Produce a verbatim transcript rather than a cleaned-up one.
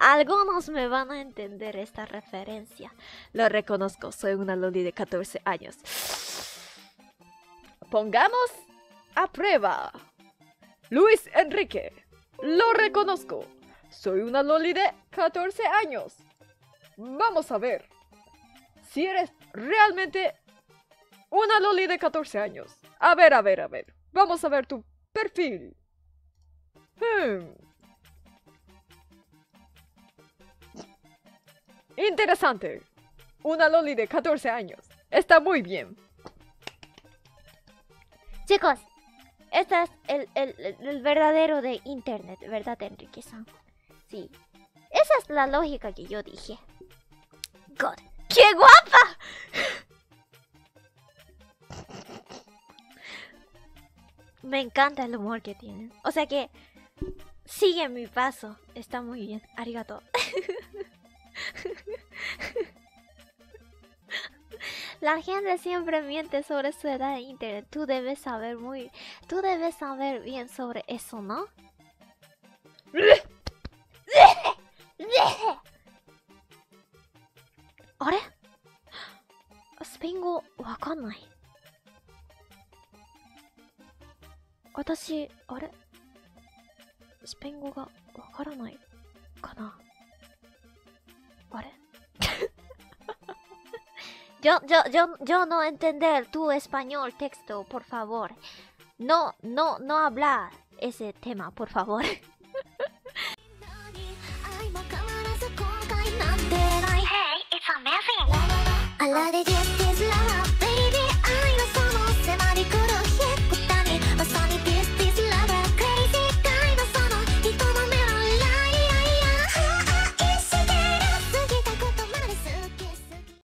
Algunos me van a entender esta referencia. Lo reconozco, soy una loli de catorce años. Pongamos a prueba. Luis Enrique. Lo reconozco. Soy una loli de catorce años. Vamos a ver si eres realmente una loli de catorce años. A ver, a ver, a ver. Vamos a ver tu perfil. Hmm. Interesante. Una loli de catorce años. Está muy bien. Chicos, este es el, el, el verdadero de internet, ¿verdad, Enrique-san? Sí. Esa es la lógica que yo dije. God. ¡Qué guapa! Me encanta el humor que tienen. O sea que... sigue mi paso. Está muy bien. Arigato. La gente siempre miente sobre su edad en internet. Tú debes saber muy... Tú debes saber bien sobre eso, ¿no? ¿Ahora? Spengo, wakanai. Watashi, ¿ahora? Spengo ga wakaranai kana. ¿Ahora? Yo, yo, yo, yo no entender tu español texto, por favor. No, no, no hablar ese tema, por favor.